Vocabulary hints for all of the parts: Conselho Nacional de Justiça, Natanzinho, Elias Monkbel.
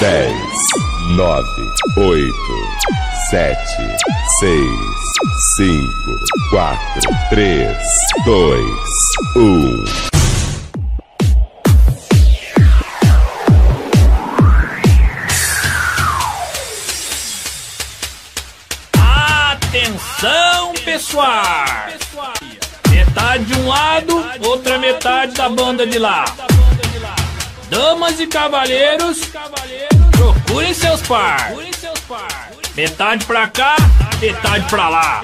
10, 9, 8, 7, 6, 5, 4, 3, 2, 1. Atenção, pessoal! Metade de um lado, outra metade da banda de lá. Damas e cavalheiros, procurem seus par. Metade pra cá, metade pra lá.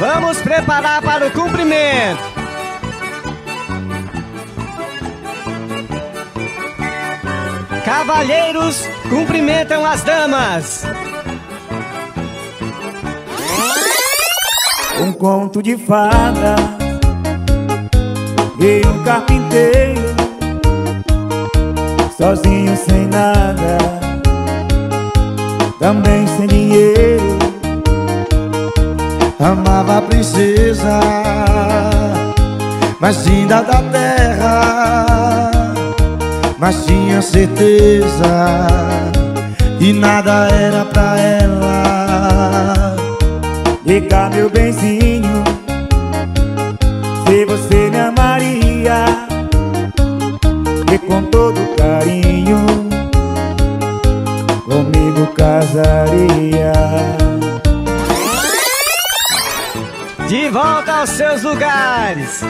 Vamos preparar para o cumprimento. Cavalheiros cumprimentam as damas. Um conto de fada e um carpinteiro, sozinho sem nada, também sem dinheiro. Amava a princesa, mas vinda da terra, mas tinha certeza que nada era pra ela. E cá, meu benzinho, se você me amaria, e com todo carinho comigo casaria. De volta aos seus lugares.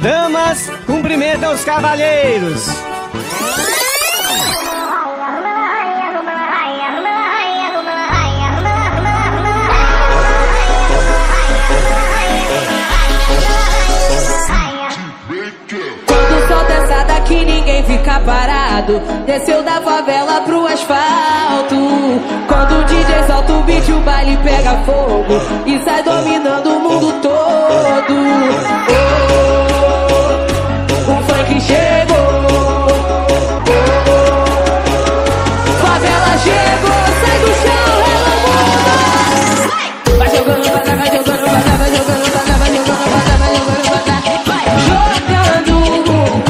Damas cumprimentam os cavalheiros. Quando o sol dança daqui, ninguém fica parado. Desceu da favela pro asfalto. Quando o DJ solta o beat, o baile pega fogo e sai dominando o mundo todo. Oh, o funk chegou. Oh, favela chegou, sai do chão, ela muda. Vai jogando, vai jogando, vai jogando, vai jogando, vai jogando, vai jogando, vai jogando,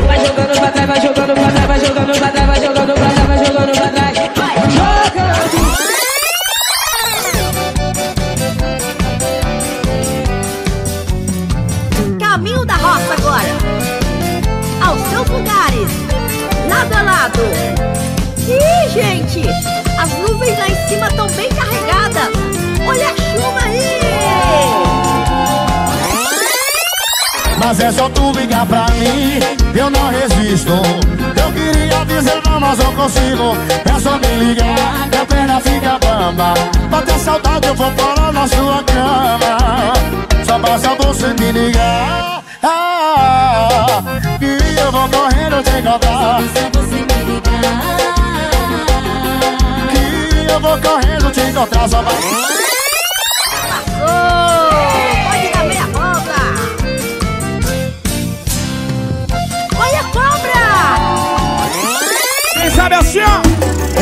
vai jogando, vai jogando, vai jogando, vai jogando, vai jogando. Gente, as nuvens lá em cima estão bem carregadas. Olha a chuva aí! Mas é só tu ligar pra mim, eu não resisto. Eu queria dizer não, mas não consigo. É só me ligar, minha perna fica bamba. Bater saudade, eu vou parar na sua cama. Só basta você me ligar, e eu vou correndo te encontrar. Eu vou correndo te encontrar, só vai. Pode dar meia cobra. Olha a cobra. Quem sabe assim, ó.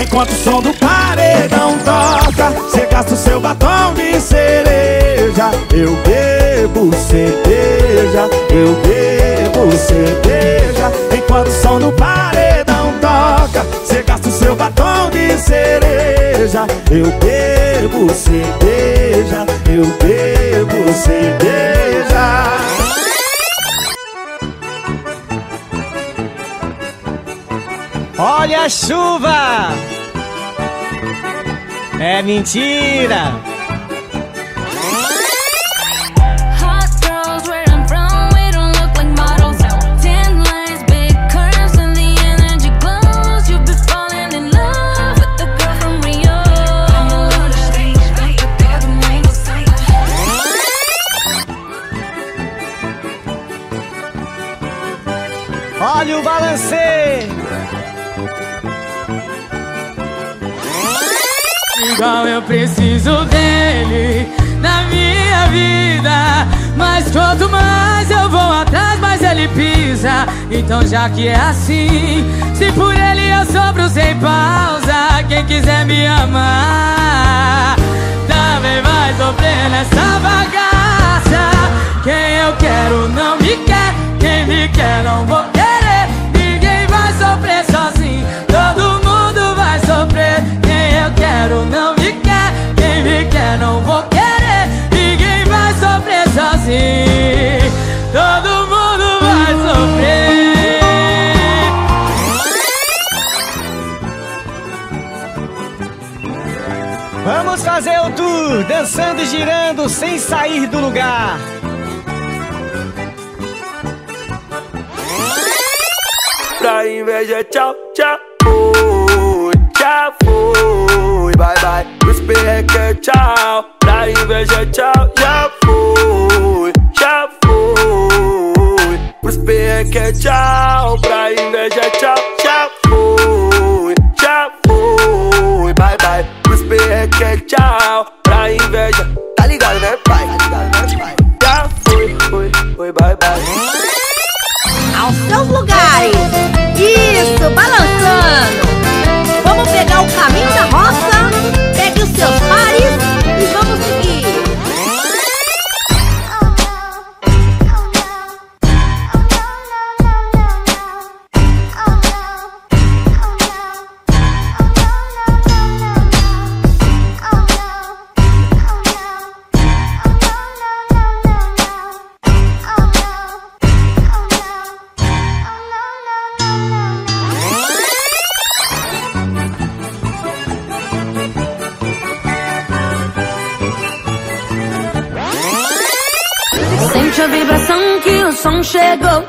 Enquanto o som do paredão toca, você gasta o seu batom de cereja. Eu bebo cerveja, eu bebo cerveja. Enquanto o som do paredão toca, você gasta o seu batom de cereja. Eu bebo cerveja, eu bebo cerveja. Olha a chuva! É mentira! Olha o balanceio. Igual eu preciso dele na minha vida, mas quanto mais eu vou atrás, mais ele pisa. Então já que é assim, se por ele eu sobro sem pausa, quem quiser me amar também vai sofrer nessa bagaça. Quem eu quero não me quer, quem me quer não vou querer. Ninguém vai sofrer sozinho, todo mundo vai sofrer. Quem eu quero não me quer, quem me quer não vou querer. Ninguém vai sofrer sozinho, todo mundo vai sofrer. Vamos fazer o tour, dançando e girando, sem sair do lugar. Pra inveja, tchau, já fui, bye bye. Os perreca, tchau. Pra inveja, tchau, já fui, já fui. Os perreca, tchau. Pra inveja, tchau, já fui, já fui, bye bye. Os perreca, tchau. Pra inveja, tá ligado, né, pai? Tá ligado, né, pai? Já fui, fui, fui, bye bye. Aos seus lugares. Isso, balançando. Vamos pegar o caminho da roça. Pegue os seus pares e vamos seguir. Sente a vibração que o som chegou.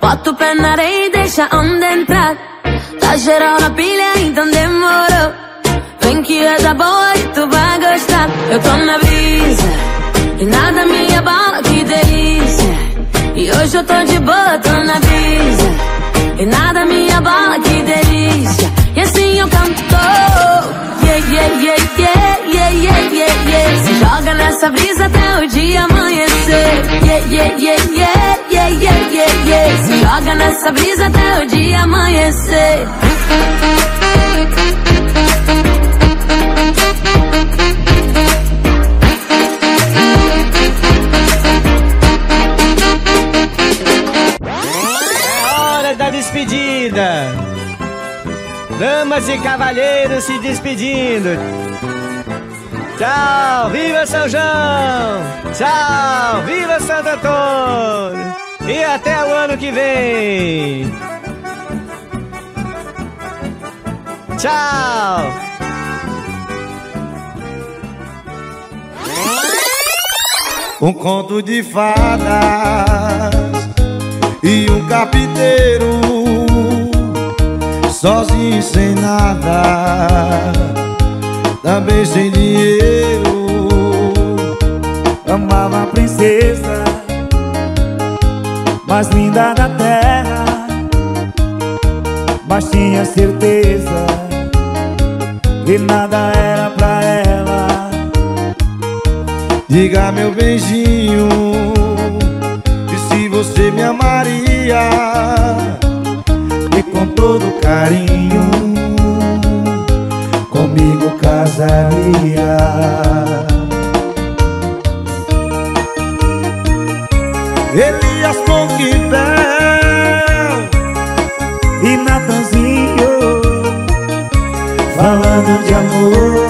Bota o pé na areia e deixa a onda entrar. Tá geral na pilha, então demorou. Vem que é da boa e tu vai gostar. Eu tô na brisa e nada me abala, que delícia. E hoje eu tô de boa, tô na brisa e nada me abala, que delícia. E assim eu canto. Yeah, yeah, yeah, yeah, yeah, yeah, yeah, yeah. Se joga nessa brisa até o dia amanhecer. Yeah, yeah, yeah, yeah, yeah, yeah, yeah, yeah. Se joga nessa brisa até o dia amanhecer. É hora da despedida. Damas e cavalheiros se despedindo. Tchau, viva São João! Tchau, viva Santo Antônio! E até o ano que vem! Tchau! Um conto de fadas e um carpinteiro sozinho sem nada, também sem dinheiro. Amava a princesa mais linda da terra, mas tinha certeza que nada era pra ela. Diga, meu beijinho, que se você me amaria, e com todo carinho comigo casaria. Elias Monkbel e Natanzinho falando de amor.